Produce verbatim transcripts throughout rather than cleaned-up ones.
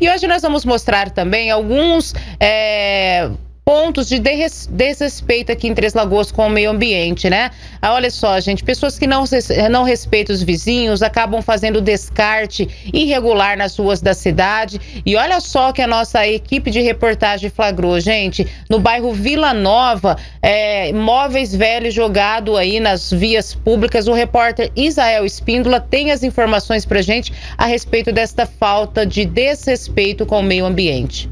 E hoje nós vamos mostrar também alguns é, pontos de desrespeito aqui em Três Lagoas com o meio ambiente, né? Ah, olha só, gente, pessoas que não, não respeitam os vizinhos acabam fazendo descarte irregular nas ruas da cidade. E olha só que a nossa equipe de reportagem flagrou, gente, no bairro Vila Nova, é, móveis velhos jogados aí nas vias públicas. O repórter Isael Espíndola tem as informações pra gente a respeito desta falta de desrespeito com o meio ambiente.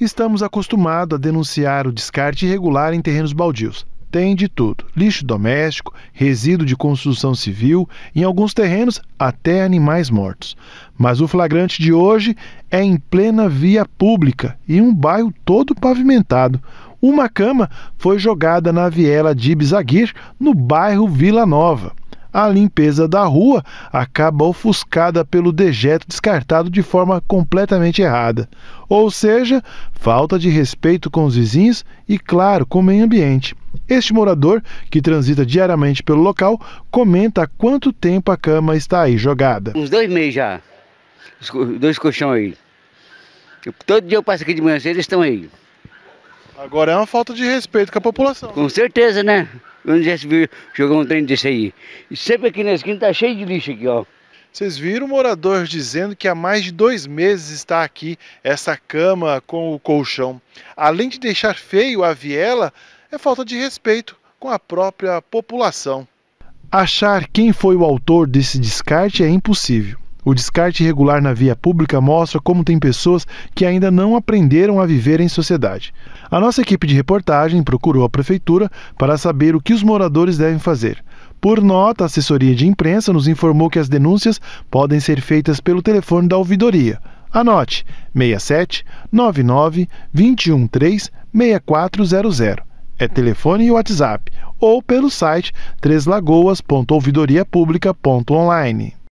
Estamos acostumados a denunciar o descarte irregular em terrenos baldios. Tem de tudo: lixo doméstico, resíduo de construção civil, em alguns terrenos até animais mortos. Mas o flagrante de hoje é em plena via pública e um bairro todo pavimentado. Uma cama foi jogada na Avenida Dib Zaguir, no bairro Vila Nova. A limpeza da rua acaba ofuscada pelo dejeto descartado de forma completamente errada. Ou seja, falta de respeito com os vizinhos e, claro, com o meio ambiente. Este morador, que transita diariamente pelo local, comenta há quanto tempo a cama está aí jogada. Uns dois meses já, dois colchões aí. Eu, todo dia eu passo aqui de manhã cedo, eles estão aí. Agora é uma falta de respeito com a população. Com certeza, né? Onde já se viu jogar um trem desse aí? E sempre aqui na esquina tá cheio de lixo aqui, ó. Vocês viram moradores dizendo que há mais de dois meses está aqui essa cama com o colchão. Além de deixar feio a viela, é falta de respeito com a própria população. Achar quem foi o autor desse descarte é impossível. O descarte irregular na via pública mostra como tem pessoas que ainda não aprenderam a viver em sociedade. A nossa equipe de reportagem procurou a prefeitura para saber o que os moradores devem fazer. Por nota, a assessoria de imprensa nos informou que as denúncias podem ser feitas pelo telefone da ouvidoria. Anote: seis sete nove nove, dois um três, seis quatro zero zero. É telefone e WhatsApp. Ou pelo site três lagoas ponto ouvidoria pública ponto online.